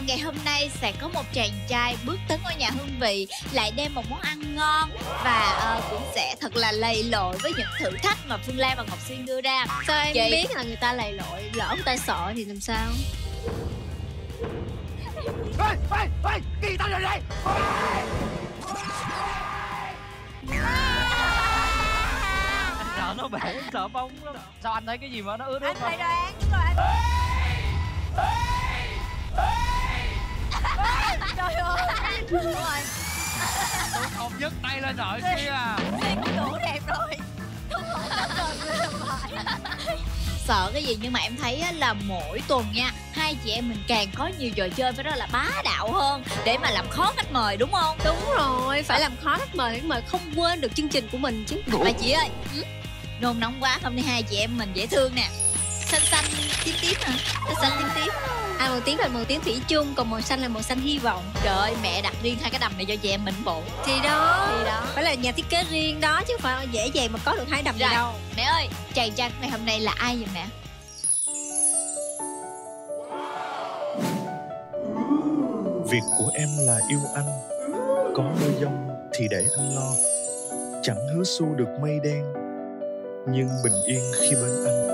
và ngày hôm nay sẽ có một chàng trai bước tới ngôi nhà hương vị, lại đem một món ăn ngon và cũng sẽ thật là lầy lội với những thử thách mà Phương Lan và Ngọc Xuyên đưa ra. Sao em biết là người ta lầy lội, lỡ người ta sợ thì làm sao? Ê, kỳ ta lại đây. Anh sợ nó bể, anh sợ bông lắm. Sao anh thấy cái gì mà nó ướt hết không? Anh thấy rồi, đúng rồi anh. Trời ơi, đúng rồi. Tôi không dứt tay lên rồi kia. Tôi cũng đủ đẹp rồi. Tôi không cần làm phải. Sợ cái gì, nhưng mà em thấy là mỗi tuần nha, hai chị em mình càng có nhiều trò chơi với đó là bá đạo hơn để mà làm khó khách mời, đúng không? Đúng rồi, phải làm khó khách mời không quên được chương trình của mình chứ. Mà chị ơi, nôn nóng quá không đi, hai chị em mình dễ thương nè. Xanh xanh tím tím hả? Xanh xanh tím tím. À, màu tím là màu tím thủy chung, còn màu xanh là màu xanh hy vọng. Trời ơi, mẹ đặt riêng hai cái đầm này cho chị em mình bộ. Thì đó. Phải là nhà thiết kế riêng đó chứ phải dễ dàng mà có được hai đầm này đâu. Mẹ ơi, chàng trai ngày hôm nay là ai vậy mẹ? Việc của em là yêu anh, có mưa giông thì để anh lo. Chẳng hứa xu được mây đen, nhưng bình yên khi bên anh.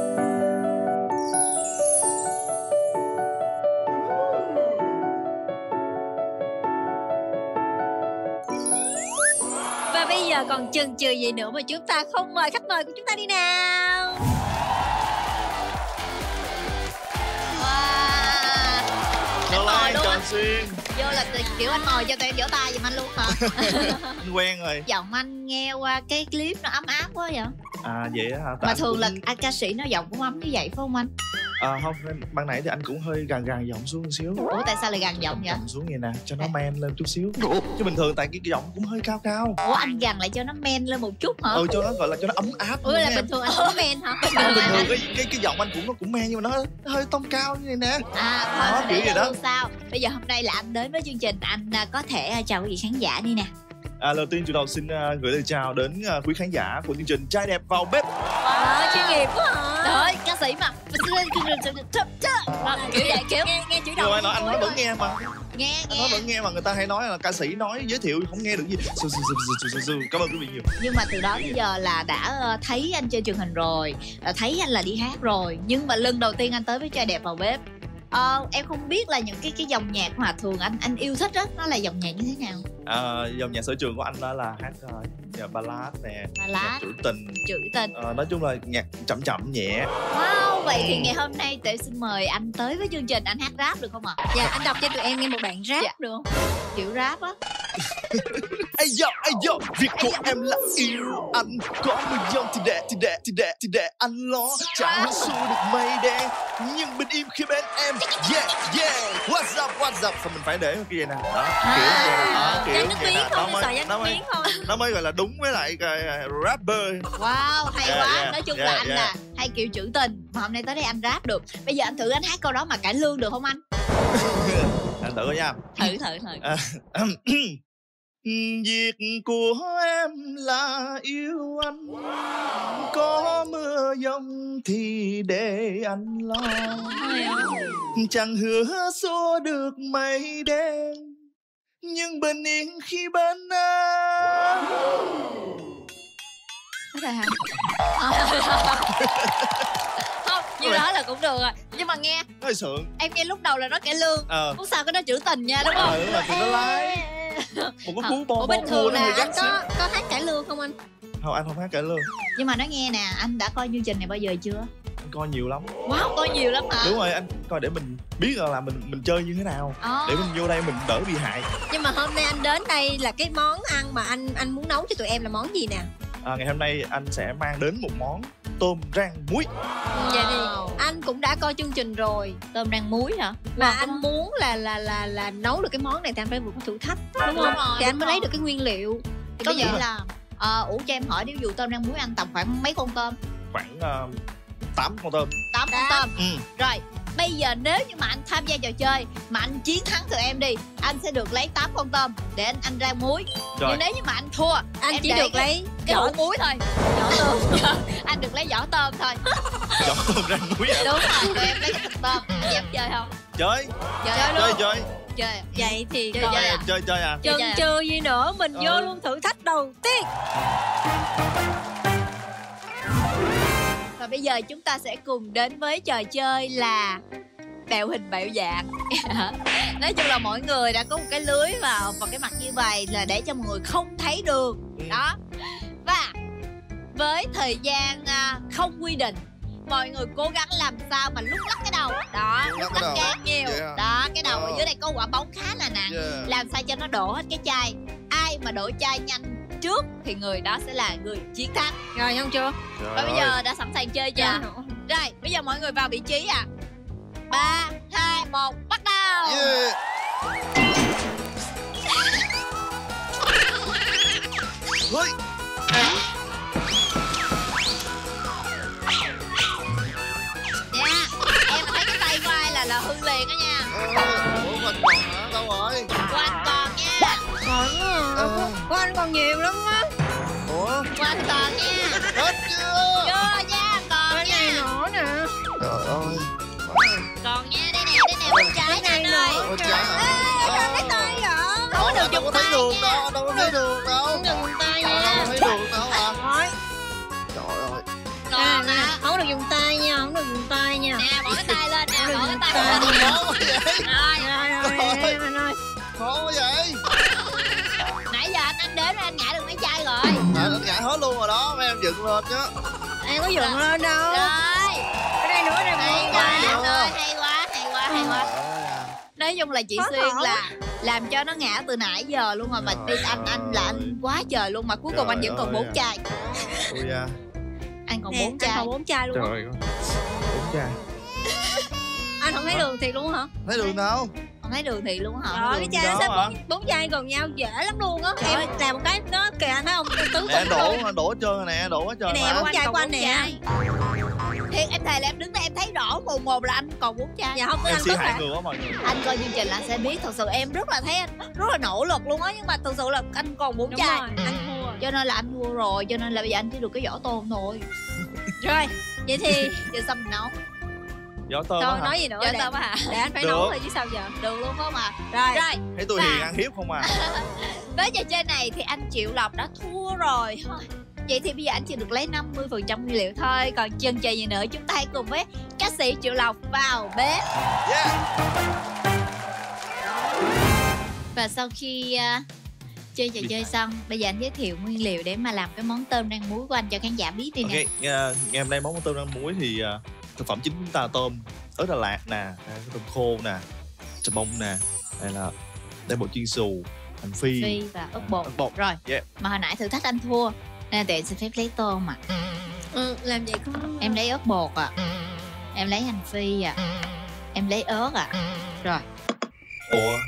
Còn chần chừ gì nữa mà chúng ta không mời khách mời của chúng ta đi nào. Wow. Anh mời luôn anh. Vô là kiểu anh mời cho tụi em vỗ tay giùm anh luôn hả? Anh quen rồi. Giọng anh nghe qua cái clip nó ấm áp quá vậy. À vậy hả? Mà thường cũng... là ca sĩ nó giọng cũng ấm như vậy phải không anh? À, không, ban nãy thì anh cũng hơi gằn giọng xuống một xíu. Ủa tại sao lại gằn giọng vậy? Giọng xuống vậy nè, cho nó men lên chút xíu. Chứ bình thường tại cái giọng cũng hơi cao cao. Ủa anh gằn lại cho nó men lên một chút hả? Ừ, cho nó gọi là cho nó ấm áp. Ủa là bình thường anh có men hả? Bình thường cái giọng anh cũng men nhưng mà nó hơi tông cao như vậy nè. À thôi kiểu vậy đó. Sao? Bây giờ hôm nay là anh đến với chương trình, anh có thể chào quý vị khán giả đi nè. Đầu tiên Triệu Lộc xin gửi lời chào đến quý khán giả của chương trình Trai Đẹp Vào Bếp. Chuyên nghiệp quá hả? Trời, ca sĩ mà kiểu vậy, kiểu nghe chữ đầu anh nói vẫn nghe mà. Nó vẫn nghe mà, người ta hay nói là ca sĩ nói giới thiệu không nghe được gì. Cảm ơn quý vị nhiều. Nhưng mà từ đó tới giờ là đã thấy anh trên truyền hình rồi, thấy anh là đi hát rồi, nhưng mà lần đầu tiên anh tới với Trai Đẹp Vào Bếp. Em không biết là những cái dòng nhạc mà thường anh yêu thích đó, nó là dòng nhạc như thế nào? Dòng nhạc sở trường của anh đó là hát ballad nè, trữ tình. Nói chung là nhạc chậm chậm nhẹ. Wow, vậy thì ngày hôm nay tụi xin mời anh tới với chương trình, anh hát rap được không ạ? Dạ, anh đọc cho tụi em nghe một đoạn rap được không? Kiểu rap á. Ayo, việc của em là yêu anh, có mưa giông thì để anh lo, chẳng hứa xu được mây đen, nhưng bình yên khi bên em. Yeah, what's up, sao mình phải để cái gì nè, đó kiểu vậy nè, nó mới gọi là đúng với lại cái rapper. Wow, hay quá, nói chung là anh là hay kiểu trữ tình, mà hôm nay tới đây anh rap được. Bây giờ anh thử anh hát câu đó mà cải lương được không anh? Anh thử nha. Thử. Việc của em là yêu anh, có mưa giông thì để anh lo, chẳng hứa xua được mây đen, nhưng bình yên khi bên em. Như đó là cũng được rồi, nhưng mà nghe hơi sượng. Em nghe lúc đầu là nó kể lương, lúc sau cái nó trữ tình nha, đúng không? Nó lái một cái cuốn bom. Bình thường là anh có hát cải lương không anh? Không, anh không hát cải lương. Nhưng mà nói nghe nè, anh đã coi chương trình này bao giờ chưa? Anh coi nhiều lắm. Wow, coi nhiều lắm hả? Đúng rồi, anh coi để mình biết là mình chơi như thế nào, để mình vô đây mình đỡ bị hại. Nhưng mà hôm nay anh đến đây là cái món ăn mà anh muốn nấu cho tụi em là món gì nè? Ngày hôm nay anh sẽ mang đến một món tôm rang muối. Vậy thì anh cũng đã coi chương trình rồi. Tôm rang muối hả? Mà anh muốn là nấu được cái món này thì anh phải vượt qua thử thách, đúng không? Thì anh mới lấy được cái nguyên liệu. Thì có vậy là Ủ cho em hỏi, nếu dù tôm rang muối anh tầm khoảng mấy con tôm? Khoảng 8 con tôm. 8 con tôm. Rồi, bây giờ nếu như mà anh tham gia trò chơi mà anh chiến thắng tụi em đi, anh sẽ được lấy 8 con tôm để anh rang muối. Rồi. Nhưng nếu như mà anh thua, anh chỉ được lấy cái hũ muối thôi. Vỏ tôm. Anh được lấy vỏ tôm thôi. Vỏ tôm rang muối à? Đúng rồi, tụi em lấy cái thịt tôm. Em chơi không? Chơi. Chơi. Chơi. Vậy thì chơi à? Chơi à? Chần chừ gì nữa, mình vô luôn thử thách đầu tiên. Và bây giờ chúng ta sẽ cùng đến với trò chơi là bẹo hình bẹo dạng. Nói chung là mỗi người đã có một cái lưới vào cái mặt như vậy là để cho mọi người không thấy được. Đó. Và với thời gian không quy định, mọi người cố gắng làm sao mà lúc lắc cái đầu. Đó, lúc lắc càng nhiều. Đó, cái đầu ở dưới đây có quả bóng khá là nặng. Làm sao cho nó đổ hết cái chai. Ai mà đổ chai nhanh trước thì người đó sẽ là người chiến thắng. Rồi không chưa? Và bây giờ đã sẵn sàng chơi chưa? Rồi, bây giờ mọi người vào vị trí à. 3, 2, 1, bắt đầu. Em thấy cái tay của ai là hư liền đó nha. Ủa mình còn hả? Đâu rồi? Quanh còn nha. Quanh còn nhiều lắm á. Ủa? Quanh còn nha. Hết chưa? Chưa nha, còn cái nha. Cái này nữa nè. Trời ơi. Còn nha, đây nè, bên trái nè ơi. Ê, sao cái tay vậy? Không được dùng tay nha. Đâu có thấy đường đâu. Không được dùng tay nha. Đâu có thấy đường đâu hả? Trời ơi. Còn nè. Không được dùng tay nha, không được dùng tay nha. Nè, bỏ cái tay lên nè, bỏ cái tay lên. Khó quá vậy. Rồi. Khó quá vậy. Nãy giờ anh đến anh ngã được mấy chai rồi. Anh ngã hết luôn rồi đó, mấy em dựng lên chứ. Em có dựng lên đâu. Rồi. Ở đây nữa nè. Hay quá. Nói chung là chị Xuyên là làm cho nó ngã từ nãy giờ luôn rồi. Mà tin anh là anh quá trời luôn. Mà cuối cùng anh vẫn còn 4 chai. Anh còn 4 chai. Anh còn 4 chai luôn. Trời ơi, 4 chai. Anh không thấy đường thiệt luôn hả? Thấy đường đâu? Không thấy đường thiệt luôn hả? Rồi, cái chai nó xếp 4 chai gần nhau dễ lắm luôn á. Em làm một cái nó kìa, thấy không? Em đổ trơn nè, đổ hết trơn. Nè, 4 chai của anh nè. Thiệt, em thề là em đứng đây em thấy rõ mồn một là anh còn 4 chai. Dạ không, anh có thể người quá mọi người. Anh coi chương trình là anh sẽ biết, thật sự em rất là thấy anh rất là nỗ lực luôn á. Nhưng mà thật sự là anh còn 4 chai. Anh mua. Cho nên là anh mua rồi, cho nên là bây giờ anh chỉ được cái vỏ tôm thôi. Rồi, vậy thì giờ xong mình nấu. Vỏ tôm á hả? Nói gì nữa? Vỏ tôm á hả? Để anh phải nấu rồi chứ sao giờ? Được luôn không à? Rồi. Thấy tôi hiền ăn hiếp không à? Với trò chơi này thì anh Triệu Lộc đã thua rồi. Vậy thì bây giờ anh chỉ được lấy 50% nguyên liệu thôi. Còn chân trời gì nữa, chúng ta hãy cùng với ca sĩ Triệu Lộc vào bếp. Và sau khi chơi trò chơi xong, bây giờ anh giới thiệu nguyên liệu để mà làm cái món tôm rang muối của anh cho khán giả biết đi nè. Ngày hôm nay món tôm rang muối thì thực phẩm chính chúng ta tôm ớt Đà Lạt nè, tôm khô nè, chà bông nè, đây là bộ chiên xù, hành phi và ớt bột. Rồi, mà hồi nãy thử thách anh thua nên tụi em xin phép lấy tôm ạ. Làm vậy không? Em lấy ớt bột ạ. Em lấy hành phi ạ. Em lấy ớt ạ. Rồi. Ủa?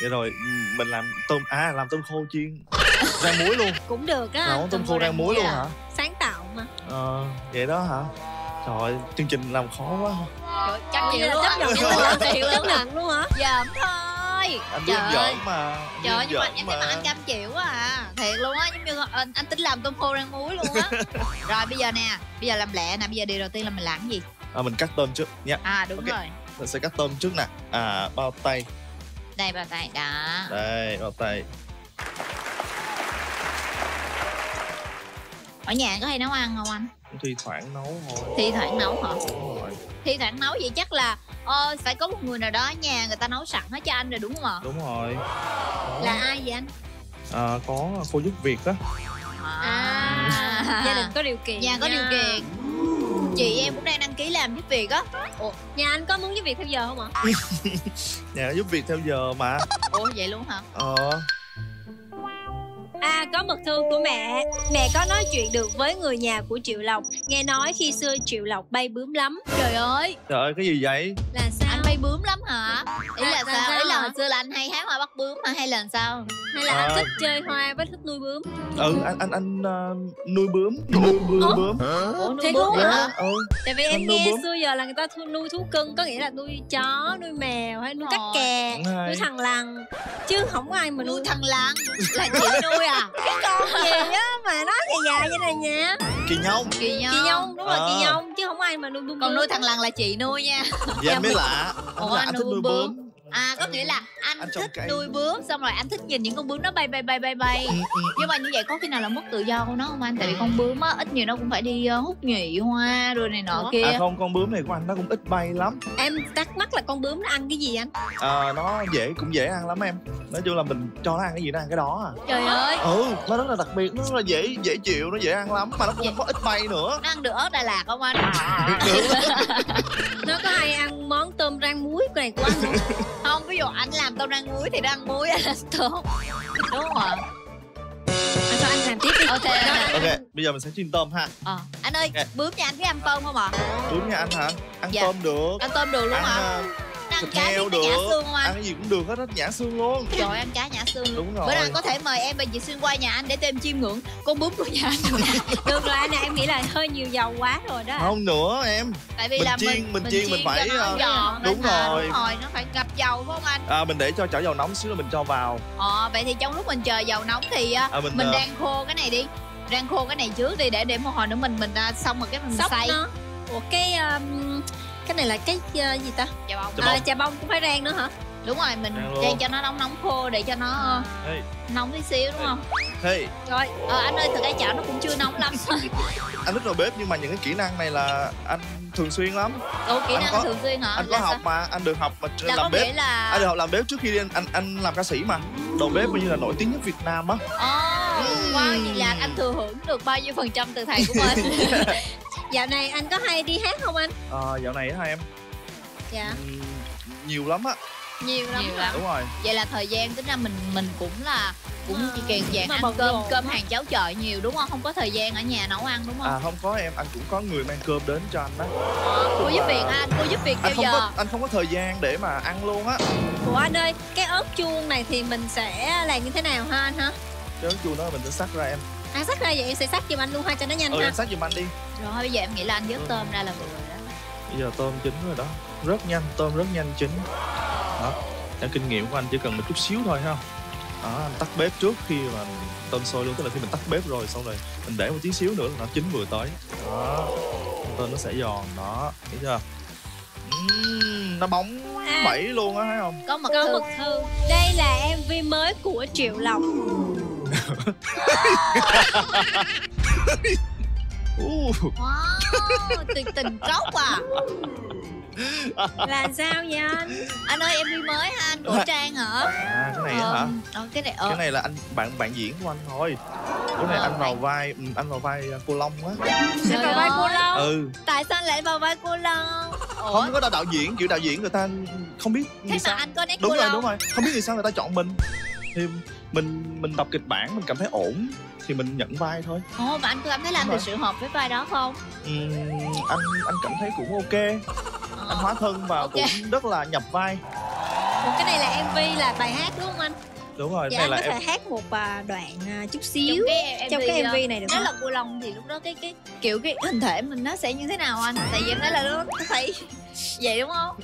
Vậy rồi mình làm tôm à, làm tôm khô chiên rang muối luôn. Cũng được á. Làm tôm khô rang muối luôn hả? Sáng tạo mà. Vậy đó hả? Trời ơi, chương trình làm khó quá. Trời, chắc chịu luôn á. Chấp nhận luôn hả? Giỡn thôi. Anh biết giỡn mà. Trời ơi, nhưng mà em thấy mà anh cam chịu quá à. Thiệt luôn á, giống như anh tính làm tôm khô rang muối luôn á. Rồi bây giờ nè, bây giờ làm lẹ nè, bây giờ điều đầu tiên là mình làm cái gì? Mình cắt tôm trước nha. Đúng rồi. Mình sẽ cắt tôm trước nè. Bao tay. Đây bao tay, đó. Đây, bao tay. Ở nhà có hay nấu ăn không anh? Thi thoảng nấu thôi. Thi thoảng nấu hả? Thi thoảng nấu vậy chắc là phải có một người nào đó nhà người ta nấu sẵn hết cho anh rồi đúng không ạ? Đúng rồi. Là ai vậy anh? Có cô giúp việc đó. Gia đình có điều kiện. Nhà có điều kiện. Chị em cũng đang đăng ký làm giúp việc á. Nhà anh có muốn giúp việc theo giờ không ạ? Nhà giúp việc theo giờ mà. Ủa vậy luôn hả? Có mật thư của mẹ. Mẹ có nói chuyện được với người nhà của Triệu Lộc. Nghe nói khi xưa Triệu Lộc bay bướm lắm. Trời ơi. Trời ơi, cái gì vậy? Là sao? Anh bay bướm lắm hả? Ý là sao? Ý là hồi xưa là anh hay hái hoa bắt bướm mà hay là sao? Hay là anh thích chơi hoa với thích nuôi bướm? Nuôi bướm. Nuôi bướm. Ủa, nuôi bướm hả? Tại vì em nghe xưa giờ là người ta nuôi thú cưng. Có nghĩa là nuôi chó, nuôi mèo hay nuôi cắt kè, nuôi thằn lằn. Chứ không có ai mà nuôi thằn lằn. Là chị nuôi à? Cái con gì á mà nó dài dài vậy này nha. Kỳ nhông. Kỳ nhông, đúng rồi, kỳ nhông. Chứ không ai mà nuôi bướm. Còn nuôi thằng Lằn là chị nuôi nha. Dạ em mới lạ. Ủa anh thích nuôi bướm. À có nghĩa là anh thích nuôi bướm xong rồi anh thích nhìn những con bướm nó bay. Nhưng mà như vậy có khi nào là mất tự do của nó không anh? Tại vì con bướm á ít nhiều nó cũng phải đi hút nhụy hoa rồi này nọ kia. À không, con bướm này của anh nó cũng ít bay lắm. Em thắc mắc là con bướm nó ăn cái gì anh? Nó cũng dễ ăn lắm em. Nói chung là mình cho nó ăn cái gì nó ăn cái đó à. Trời ơi. Ừ, nó rất là đặc biệt, nó rất là dễ chịu, nó dễ ăn lắm mà nó cũng không có ít bay nữa. Nó ăn được ớt Đà Lạt không anh? Nó có hay ăn món tôm rang muối này của anh không? Không, ví dụ anh làm tôm rang muối thì nó ăn muối, anh tốt. Đúng không ạ? Anh cho anh làm tiếp đi. Ok, bây giờ mình sẽ chiên tôm ha. Anh ơi, bướm nhà anh biết ăn tôm không ạ? Bướm nhà anh hả? Ăn tôm được. Ăn tôm được luôn hả? Ăn cá heo được, nhả xương không anh? Ăn cái gì cũng được hết, nhả xương luôn. Trời ơi, ăn cá nhả xương luôn. Đúng rồi. Bữa nay có thể mời em và chị Xuyên qua nhà anh để tụi em chiêm ngưỡng con bướm của nhà anh. Được rồi anh này, em nghĩ là hơi nhiều dầu quá rồi đó. Không nữa em. Tại vì là mình chiên phải giòn. Đúng rồi, nó phải ngập dầu phải không anh? Mình để cho chảo dầu nóng xíu rồi mình cho vào. Vậy thì trong lúc mình chờ dầu nóng thì mình rang khô cái này đi. Rang khô cái này trước đi để một hồi nữa mình xong rồi cái mình xay. Ủa cái này là cái gì ta? Chà bông. Chà bông cũng phải rang nữa hả? Đúng rồi, mình rang cho nó nóng khô để cho nó nóng tí xíu đúng không? Rồi, anh ơi, thực ra chảo nó cũng chưa nóng lắm. Anh thích nồi bếp nhưng mà những cái kỹ năng này là anh thường xuyên lắm. Ủa, kỹ năng thường xuyên hả? Anh có học mà, anh được học mà làm bếp. Anh được học làm bếp trước khi đi anh làm ca sĩ mà. Đầu bếp coi như là nổi tiếng nhất Việt Nam á. Wow, vậy là anh thừa hưởng được bao nhiêu phần trăm từ thầy của mình? Dạo này anh có hay đi hát không anh? Dạo này hả em? Dạ. Nhiều lắm á. Nhiều lắm. Đúng rồi. Vậy là thời gian tính ra mình cũng chỉ kèn dạng ăn cơm hàng cháo chợ nhiều đúng không? Không có thời gian ở nhà nấu ăn đúng không? Không có em, anh cũng có người mang cơm đến cho anh đó. Cô giúp việc anh, cô giúp việc theo giờ. Anh không có thời gian để mà ăn luôn á. Ủa anh ơi, cái ớt chuông này thì mình sẽ làm như thế nào ha anh hả? Cái ớt chuông đó mình sẽ xắt ra em. À xắt ra vậy em sẽ xắt giùm anh luôn ha cho nó nhanh ha. Em xắt giùm anh đi. Rồi bây giờ em nghĩ là anh vớt tôm ra là vừa rồi đó. Bây giờ tôm chín rồi đó. Rất nhanh, tôm rất nhanh chín. Đó, theo kinh nghiệm của anh chỉ cần một chút xíu thôi ha. Anh tắt bếp trước khi mà tôm sôi luôn, tức là khi mình tắt bếp rồi xong rồi mình để một tí xíu nữa là nó chín vừa tới. Đó, tôm nó sẽ giòn đó, thấy chưa? Nó bóng bẩy luôn á, thấy không? Có mật thư. Đây là MV mới của Triệu Lộc. Wow, tình cốc à. Là sao vậy anh? Anh ơi MV mới ha anh, của Trang hả? Cái này hả? Cái này là anh bạn diễn của anh thôi. Cái này anh vào vai cô Long á. Anh vào vai cô Long? Ừ. Tại sao anh lại vào vai cô Long? Không có đạo diễn, kiểu đạo diễn người ta không biết. Thế mà anh có nét cô Long. Đúng rồi. Không biết vì sao người ta chọn mình. Thì mình đọc kịch bản mình cảm thấy ổn thì mình nhận vai thôi. Và anh cảm thấy là anh thực sự hợp với vai đó không? Anh cảm thấy cũng ok. Anh hóa thân và cũng rất là nhập vai. Cái này là MV là bài hát đúng không anh? Đúng rồi. Dạ, anh có thể hát một đoạn chút xíu trong cái MV này được không? Nếu là cô Long thì lúc đó cái kiểu cái hình thể mình nó sẽ như thế nào anh? Tại vì em nói là lúc đó thấy vậy đúng không?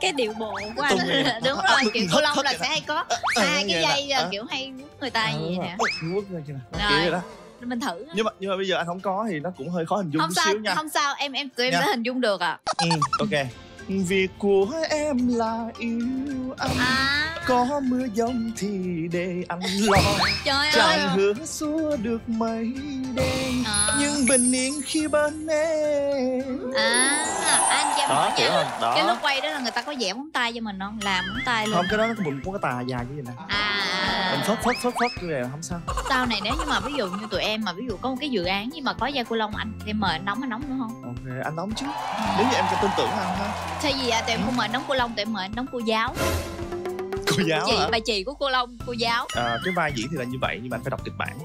Cái điệu bộ của anh. Đúng rồi, kiểu cô Long là sẽ hay có hai cái dây kiểu hay người ta như vậy nè. Rồi mình thử. Nhưng mà bây giờ anh không có thì nó cũng hơi khó hình dung xíu nha. Không sao, tụi em đã hình dung được ạ. Ok. Việc của em là yêu anh. Có mưa giông thì để anh lo. Chẳng hứa xua được mây đen. Nhưng bình yên khi bên em. Anh cho em nói nha. Cái lúc quay đó là người ta có vẽ móng tay cho mình không? Làm móng tay luôn. Không, cái đó nó có cái tà dài cái gì nè. Mình phớt cái này là không sao. Sau này nếu như mà ví dụ như tụi em mà ví dụ có một cái dự án nhưng mà có da cô Long anh em mời anh đóng nữa không? Ok, anh đóng chứ. Nếu như em cho tin tưởng anh ha. Thế gì tụi em không mời anh đóng cô Long, tụi em mời anh đóng cô giáo. Cô giáo hả? Bà chị của cô Long, cô giáo. Cái vai diễn thì là như vậy nhưng mà anh phải đọc kịch bản.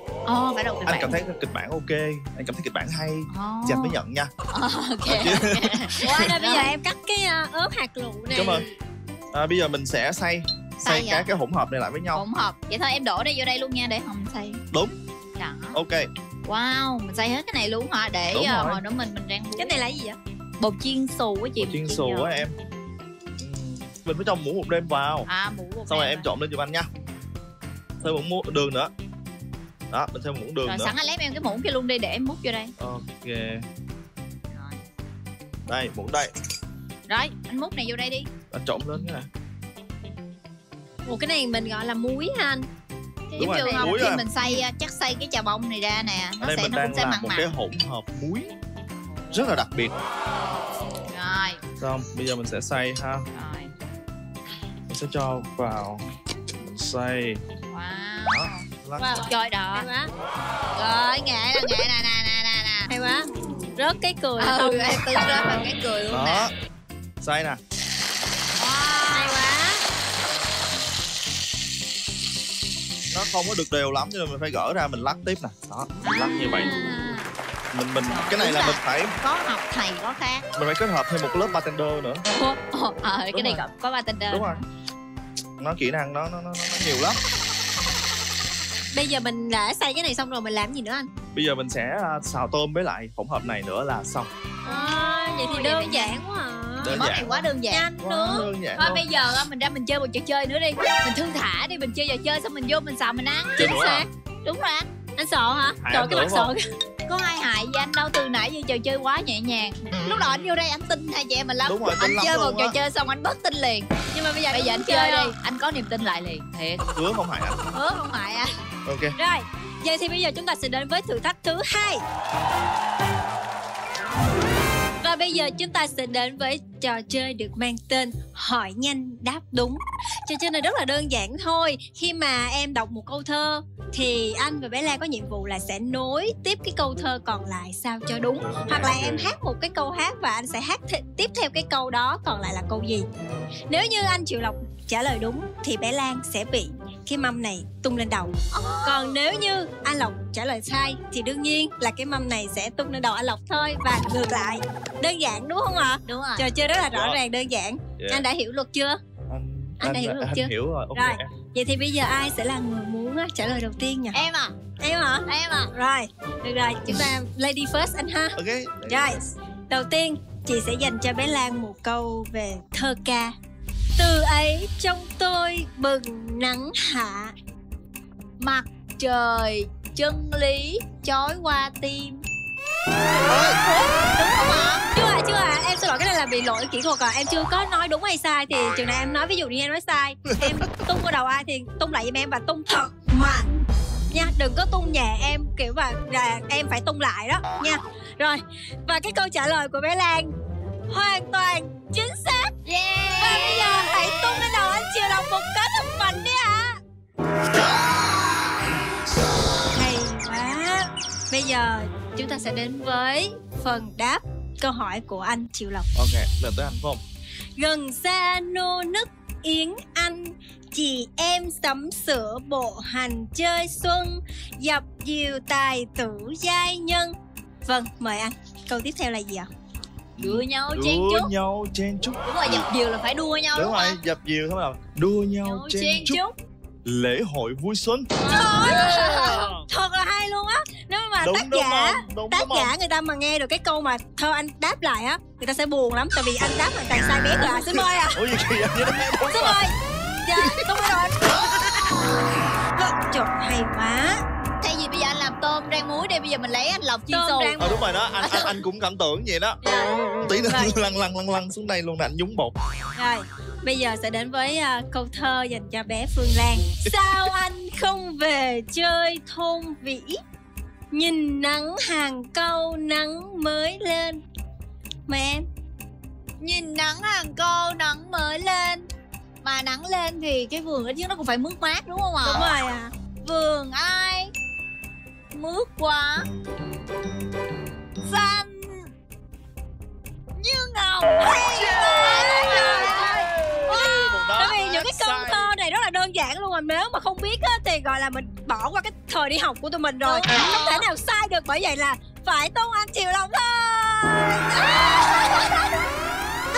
Phải đọc kịch bản. Anh cảm thấy kịch bản ok, anh cảm thấy kịch bản hay thì anh mới nhận nha. Ok. Bây giờ em cắt cái ớt hạt lựu này. Cảm ơn. Bây giờ mình sẽ xay cái hỗn hợp này lại với nhau. Hỗn hợp. Vậy thôi em đổ đây vô đây luôn nha để không xay. Đúng. Đó. Ok. Wow, mình xay hết cái này luôn hả? Để hồi nữa mình rang. Cái này là cái gì vậy? Bột chiên xù á chị. Bột chiên xù á em. Mình phải cho muỗng bột nêm vào. Muỗng bột nêm. Xong rồi em trộn lên giùm anh nha. Thêm muỗng đường nữa. Đó, mình thêm muỗng đường nữa. Sẵn anh lấy em cái muỗng kia luôn đi để em múc vô đây. Ok. Rồi. Đây, muỗng đây. Rồi, anh múc này vô đây đi. Anh trộn lên cái này. Ủa, cái này mình gọi là muối ha anh. Đúng rồi, trường hợp muối khi mình xay, chắc xay cái chà bông này ra nè. Nó đây sẽ, mình nó đang cũng sẽ mặn một mặn. Cái hỗn hợp muối rất là đặc biệt. Rồi. Xong, bây giờ mình sẽ xay ha. Rồi. Mình sẽ cho vào mình xay. Wow. Đó. Wow. Trời đó. Rồi, nghệ nè. Hay quá. Rớt cái cười. Ừ, em tự rớt bằng cái cười luôn nè. Xay nè. Wow, hay quá. Nó không có được đều lắm cho nên mình phải gỡ ra mình lắc tiếp nè. Đó, lắc như vậy. Mình cái này là mình phải có học thầy có khác. Mình phải kết hợp thêm một lớp bartender nữa. Cái này có bartender. Đúng rồi. Nó kỹ năng nó nhiều lắm. Bây giờ mình đã xay cái này xong rồi mình làm gì nữa anh? Bây giờ mình sẽ xào tôm với lại hỗn hợp này nữa là xong. Vậy thì đơn giản quá à. Món này quá đơn giản. Nhanh luôn. Thôi bây giờ mình ra mình chơi một trò chơi nữa đi. Mình thư thả đi, mình chơi trò chơi xong mình vô mình xào mình ăn. Chính xác. Đúng rồi anh. Anh sợ hả? Trời cái mặt sợ. Có ai hại với anh đâu, từ nãy giờ trò chơi quá nhẹ nhàng. Lúc đầu anh vô đây anh tin hai chị em mình lắm. Đúng rồi, anh chơi một trò chơi xong anh bớt tin liền. Nhưng mà bây giờ anh chơi đi, anh có niềm tin lại liền. Thiệt. Hứa không hại anh. Hứa không hại anh. Ok. Rồi, vậy thì bây giờ chúng ta sẽ đến với thử thách thứ 2. Và bây giờ chúng ta sẽ đến với trò chơi được mang tên hỏi nhanh đáp đúng. Trò chơi này rất là đơn giản thôi. Khi mà em đọc một câu thơ thì anh và bé Lan có nhiệm vụ là sẽ nối tiếp cái câu thơ còn lại sao cho đúng. Hoặc là em hát một cái câu hát và anh sẽ hát tiếp theo cái câu đó còn lại là câu gì. Nếu như anh Triệu Lộc trả lời đúng thì bé Lan sẽ bị cái mâm này tung lên đầu. Còn nếu như anh Lộc trả lời sai thì đương nhiên là cái mâm này sẽ tung lên đầu anh Lộc thôi. Và ngược lại. Đơn giản đúng không ạ? Đúng rồi. Trò chơi rất là rõ ràng đơn giản. Anh đã hiểu luật chưa? Anh đã hiểu luật chưa? Hiểu rồi, okay. Rồi. Vậy thì bây giờ ai sẽ là người muốn trả lời đầu tiên nhỉ? Em à. Em hả? Em à. Rồi. Được rồi, chúng ta lady first anh ha. Ok. Rồi. Đầu tiên chị sẽ dành cho bé Lan một câu về thơ ca. Từ ấy trong tôi bừng nắng hạ, mặt trời chân lý chói qua tim. Đúng không ạ? Chưa ạ, em xin lỗi cái này là bị lỗi kỹ thuật ạ. Em chưa có nói đúng hay sai thì chừng này em nói, ví dụ như em nói sai em tung vào đầu ai thì tung lại giùm em và tung thật mạnh nha, đừng có tung nhẹ em kiểu là em phải tung lại đó nha. Rồi, và cái câu trả lời của bé Lan hoàn toàn chính xác. Và bây giờ hãy tung lên đầu anh Triệu Lộc một cái thật mạnh đi ạ. Hay quá. Bây giờ chúng ta sẽ đến với phần đáp câu hỏi của anh Triệu Lộc. Ok, lần tới anh không? Gần xa nô nức yến anh, chị em sắm sửa bộ hành chơi xuân, dập dìu tài tử giai nhân. Vâng, mời anh. Câu tiếp theo là gì ạ? Đua nhau chen chúc. Đúng rồi, dập dìu là phải đua nhau. Đúng rồi, dập dìu thôi mà. Đua nhau chen chúc, lễ hội vui xuân. Thật là hay luôn á. Nếu mà tác giả người ta mà nghe được cái câu mà thơ anh đáp lại á, người ta sẽ buồn lắm. Tại vì anh đáp hoàn toàn sai bét rồi. Xin mời ạ. Ủa gì kì vậy? Xin mời. Dạ, đúng rồi. Trời, hay quá. Thay vì bây giờ anh làm tôm rang muối đi, bây giờ mình lấy anh Lộc chiên xù. Đúng rồi đó, anh cũng cảm tưởng vậy đó. Tí nữa lăn xuống đây luôn nè, anh nhúng bột. Rồi, bây giờ sẽ đến với câu thơ dành cho bé Phương Lan. Sao anh không về chơi thôn vĩ, nhìn nắng hàng câu nắng mới lên. Mời em. Nhìn nắng hàng câu nắng mới lên. Mà nắng lên thì cái vườn ít nhất nó cũng phải mướt mát đúng không ạ? Đúng rồi ạ. Vườn ai mướt quá, xanh như ngọc. Tại vì những cái câu thơ này rất là đơn giản luôn mà nếu mà không biết á, thì gọi là mình bỏ qua cái thời đi học của tụi mình rồi. Không thể nào sai được, bởi vậy là phải tôn anh Triệu Lộc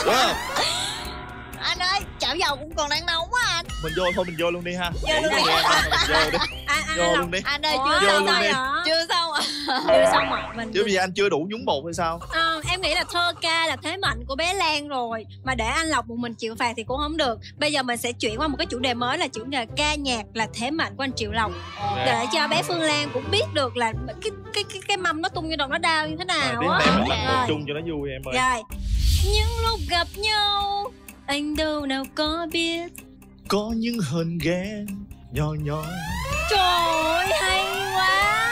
thôi. Anh ơi, chảo dầu cũng còn đang nóng quá anh. Mình vô thôi, mình vô luôn đi ha. Vô luôn đi. Anh ơi, chưa xong rồi. Chứ bây giờ anh chưa đủ nhúng bột hay sao? Em nghĩ là thơ ca là thế mạnh của bé Lan rồi. Mà để anh Lộc một mình chịu phạt thì cũng không được. Bây giờ mình sẽ chuyển qua một cái chủ đề mới là chủ đề ca nhạc là thế mạnh của anh Triệu Lộc. Để cho bé Phương Lan cũng biết được là cái mâm nó tung như đồng nó đau như thế nào á. Tiếng đàn mình chung cho nó vui em ơi. Rồi. Những lúc gặp nhau anh đâu nào có biết, có những hờn ghen nhỏ nhỏ. Trời ơi hay quá.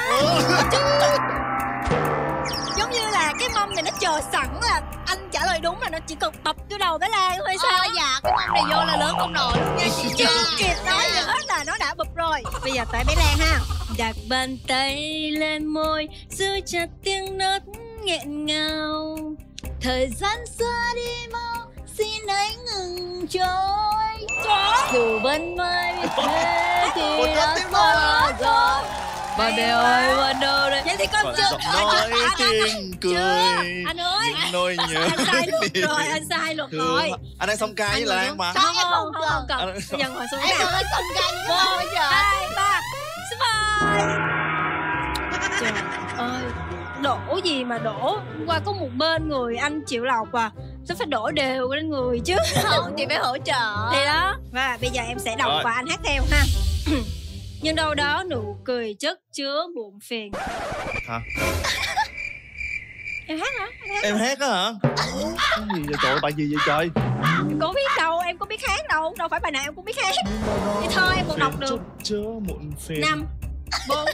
Giống như là cái mâm này nó chờ sẵn là anh trả lời đúng là nó chỉ cần tập vô đầu bé Lan thôi sao? Dạ cái mâm này vô là lớn không nổi luôn nha chị. Chưa kịp nói gì hết là nó đã bụp rồi. Bây giờ tới bé Lan ha. Đặt bàn tay lên môi giữ chặt tiếng nấc nghẹn ngào. Thời gian xưa đi mau xin hãy ngừng trôi. Dù vẫn mãi thế thì đã xa rồi. Bạn bè ơi, bạn đâu đấy? Vậy thì con chưa nói tiếng cười. Anh ơi, nỗi nhớ. Anh sai luật rồi, anh sai luật rồi. Anh đang song ca với Lan mà. Không không không cần. Bây giờ ngồi xuống. Anh đang song ca với Lan bây giờ. 2, 3, smile. Trời ơi, đổ gì mà đổ? Hôm qua có một bên người anh Triệu Lộc à? Sao phải đổ đều lên người chứ? Không, chị phải hỗ trợ. Thì đó. Và bây giờ em sẽ đọc và anh hát theo ha. Nhưng đâu đó nụ cười chất chứa muộn phiền. Hả? Em hát hả? Em hát á hả? Cái gì vậy trời, bài gì vậy trời? Em có biết đâu, em có biết hát đâu. Đâu phải bài nào em cũng biết hát. Thì thôi em còn đọc được. Chất chứa muộn phiền. 5, 4,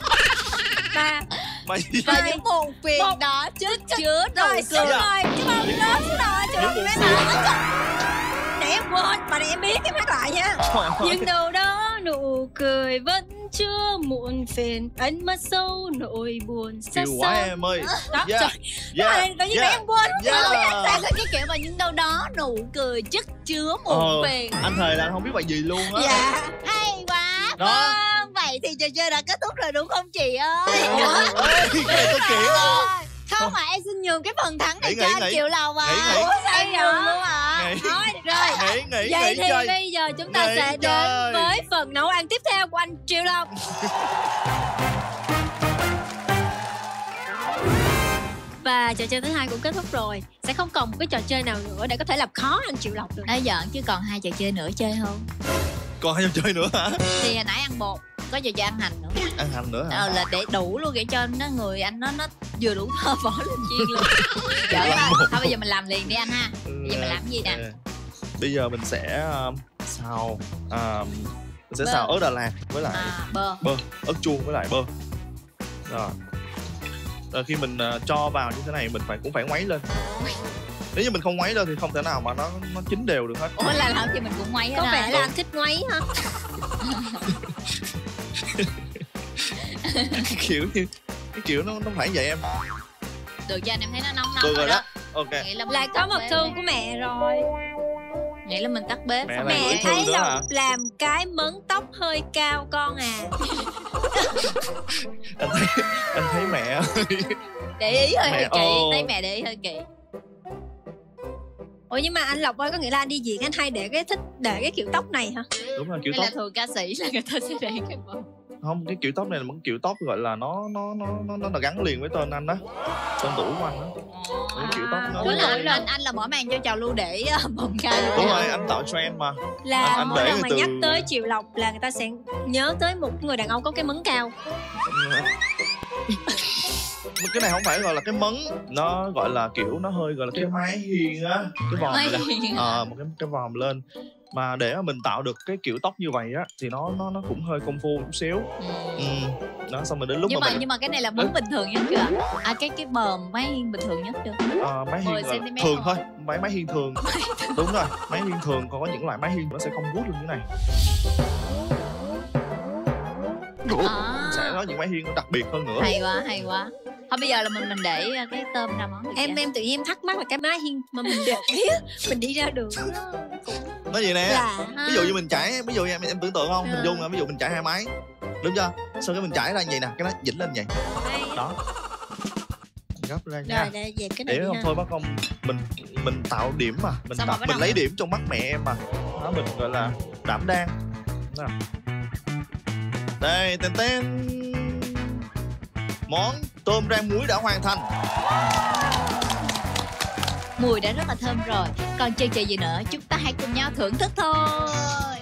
3. Bài gì? Bài những muộn phiền đó chất chứa rồi. Xuống rồi, chứ bao nhiêu đó xuống rồi. Trời ơi, em hát. Để em quên, bài này em biết, em hát lại nha. Nhưng đâu đó nụ cười vẫn chưa muộn phiền, ánh mắt sâu nỗi buồn xa xa. Em ơi. Đó, yeah, trời. Yeah, tự nhiên em quên. Tại sao cái kiểu mà những đâu đó nụ cười chất chứa muộn phiền. Anh Thời là anh không biết bài gì luôn á. Dạ. Hay quá. Đó. Vậy thì trò chơi đã kết thúc rồi đúng không chị ơi? Có kiểu không? Không mà em xin nhường cái phần thắng này cho anh Triệu Lộc à. Em nhường luôn ạ. Thôi rồi. Vậy thì bây giờ chúng ta sẽ đến với phần nấu ăn tiếp theo của anh Triệu Lộc. Và trò chơi thứ hai cũng kết thúc rồi. Sẽ không còn một cái trò chơi nào nữa để có thể làm khó anh Triệu Lộc được. Nói giỡn chứ còn 2 trò chơi nữa chơi không? Còn 2 trò chơi nữa hả? Thì hồi nãy ăn bột, có giờ cho ăn hành nữa. Ăn hành nữa hả? Là để đủ luôn để cho nó người anh nó vừa đủ thơ vỏ lên chiên luôn. Dạ, thôi bây giờ mình làm liền đi anh ha. Bây giờ mình làm cái gì nè? Bây giờ mình sẽ xào ớt Đà Lạt với lại bơ, ớt chuông với lại bơ. Rồi. Rồi khi mình cho vào như thế này mình cũng phải ngoáy lên. Nếu như mình không ngoáy lên thì không thể nào mà nó chín đều được hết. Ủa là làm gì mình cũng ngoáy hết. Có vẻ là anh thích ngoáy hả? Cái kiểu nó phải vậy em. Được cho anh, em thấy nó nóng được rồi đó. Ok. Lại có mật thương của mẹ rồi. Vậy là mình tắt bếp. Mẹ thấy Lộc làm cái mấn tóc hơi cao con à. anh thấy mẹ để ý hơi kỹ. Thấy mẹ để ý hơi kỹ. Ủa nhưng mà anh Lộc ơi, có nghĩa là anh đi diễn anh hay để cái kiểu tóc này hả? Đúng rồi, kiểu tóc. Nên là thường ca sĩ là người ta sẽ để cái màu. Không, cái kiểu tóc này là một kiểu tóc gọi là nó là gắn liền với tên anh đó. Tên tuổi của anh đó. Kiểu tóc nó. Đúng rồi, anh là mở màn cho trào lưu để bồng ca. Đúng rồi, anh tạo trend mà. Là anh mỗi lần mà nhắc tới Triệu Lộc là người ta sẽ nhớ tới một người đàn ông có cái mấn cao. Cái này không phải gọi là cái mấn, nó gọi là kiểu nó hơi gọi là cái mái hiền á, cái vòm lên, một cái vòm lên. Mà để mình tạo được cái kiểu tóc như vậy á thì nó cũng hơi công phu chút xíu. Đó, xong rồi đến lúc nhưng mà cái này là mấn bình thường nhất chưa? À cái bờm mái hiên bình thường nhất chưa? Mái hiên thường thôi, mái hiên thường. Đúng rồi, mái hiên thường, còn có những loại mái hiên nó sẽ không vuốt lên như thế này. Sẽ có những mái hiên nó đặc biệt hơn nữa. Hay quá, hay quá. Thôi bây giờ là mình để cái tôm ra món. Em tự nhiên em thắc mắc là cái mái hiên mà mình để mình đi ra đường nó vậy nè. Ví dụ như mình chảy, ví dụ như em tưởng tượng không, hình dung là ví dụ mình chảy hai máy đúng chưa, sau cái mình chảy ra như vậy nè, cái nó dính lên vậy đó, gấp ra nha. Rồi, để dẹp cái này để không thôi bác không mình tạo điểm mà mình lấy điểm trong mắt mẹ em mà đó, mình gọi là đảm đang đó. Đây tên món tôm rang muối đã hoàn thành. Mùi đã rất là thơm rồi. Còn chơi trò gì nữa, chúng ta hãy cùng nhau thưởng thức thôi.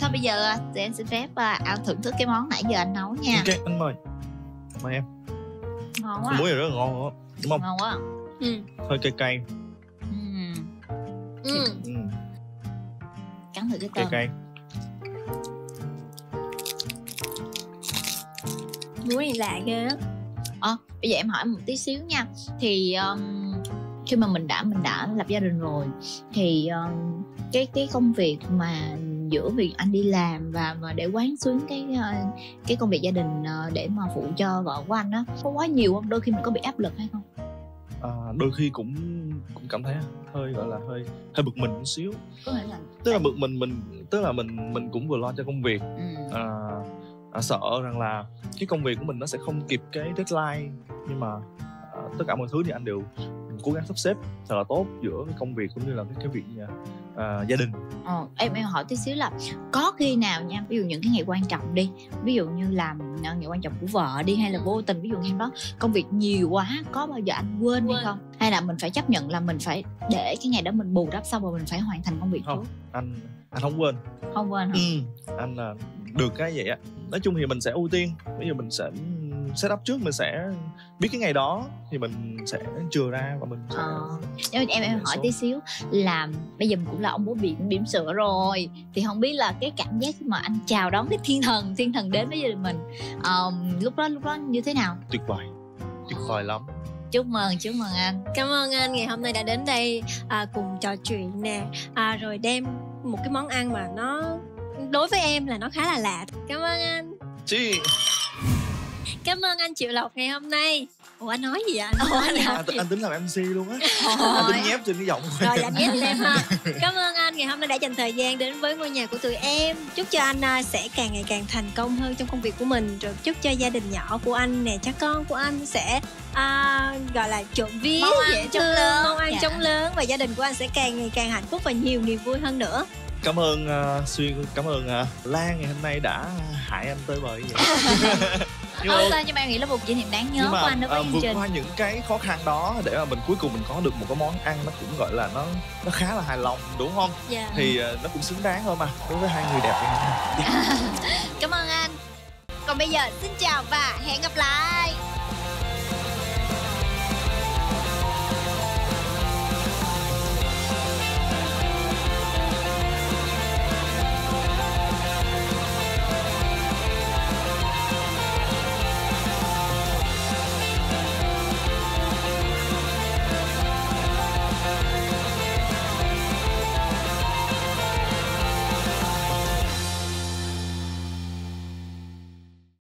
Thôi bây giờ thì em xin phép anh thưởng thức cái món nãy giờ anh nấu nha. Ok, anh mời. Mời em. Ngon quá. Muối này rất là ngon luôn, đúng không? Ngon quá. Ừ. Hơi cay cay. Ừ. Cắn thử cái cay cay. Muối này lạ ghê á. Bây giờ em hỏi một tí xíu nha. Thì khi mà mình đã lập gia đình rồi thì cái công việc mà giữa việc anh đi làm và để quán xuyến cái công việc gia đình để mà phụ cho vợ của anh đó có quá nhiều không? Đôi khi mình có bị áp lực hay không? Đôi khi cũng cảm thấy hơi gọi là hơi bực mình một xíu. Có thể là tức là bực mình cũng vừa lo cho công việc. Sợ rằng là cái công việc của mình nó sẽ không kịp cái deadline, nhưng mà tất cả mọi thứ thì anh đều cố gắng sắp xếp thật là tốt giữa cái công việc cũng như là cái việc gia đình. Em hỏi tí xíu là có khi nào nha, ví dụ những cái ngày quan trọng đi, ví dụ như làm ngày quan trọng của vợ đi, hay là vô tình ví dụ như đó công việc nhiều quá, có bao giờ anh quên hay không? Hay là mình phải chấp nhận là mình phải để cái ngày đó mình bù đắp xong rồi mình phải hoàn thành công việc trước? Anh không quên. Không quên hả? Anh là được cái vậy á. Nói chung thì mình sẽ ưu tiên, bây giờ mình sẽ set up trước, mình sẽ biết cái ngày đó thì mình sẽ chừa ra và mình sẽ... Em hỏi tí xíu là bây giờ mình cũng là ông bố bỉm sữa rồi, thì không biết là cái cảm giác mà anh chào đón cái thiên thần đến với gia đình mình lúc đó như thế nào? Tuyệt vời lắm. Chúc mừng anh. Cảm ơn anh ngày hôm nay đã đến đây cùng trò chuyện nè, rồi đem một cái món ăn mà nó đối với em là nó khá là lạ. Cảm ơn anh. Cảm ơn anh Triệu Lộc ngày hôm nay. Ủa anh nói gì vậy? Anh tính làm MC luôn á. Anh tính nhép trên cái giọng. Rồi anh nhép em ha. Cảm ơn anh ngày hôm nay đã dành thời gian đến với ngôi nhà của tụi em. Chúc cho anh sẽ càng ngày càng thành công hơn trong công việc của mình. Rồi chúc cho gia đình nhỏ của anh nè, cha con của anh sẽ gọi là trộm vía, mong ăn trông lớn. Và gia đình của anh sẽ càng ngày càng hạnh phúc và nhiều niềm vui hơn nữa. Cảm ơn Xuyên, cảm ơn Lan ngày hôm nay đã hại anh tới bờ như vậy. Nhưng mà em nghĩ là một kỷ niệm đáng nhớ của anh đó với chương trình. Vượt qua những cái khó khăn đó để mà mình cuối cùng mình có được một cái món ăn nó cũng gọi là nó khá là hài lòng, đúng không? Yeah. Thì nó cũng xứng đáng thôi mà đối với hai người đẹp này. Cảm ơn anh. Còn bây giờ xin chào và hẹn gặp lại.